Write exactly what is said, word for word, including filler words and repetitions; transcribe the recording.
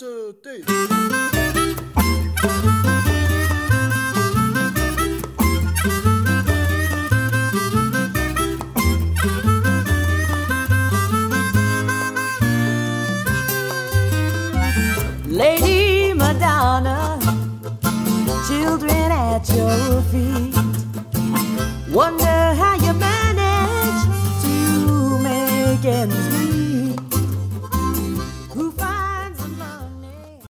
two, three. Lady Madonna, children at your feet, wonder how you manage to make ends meet.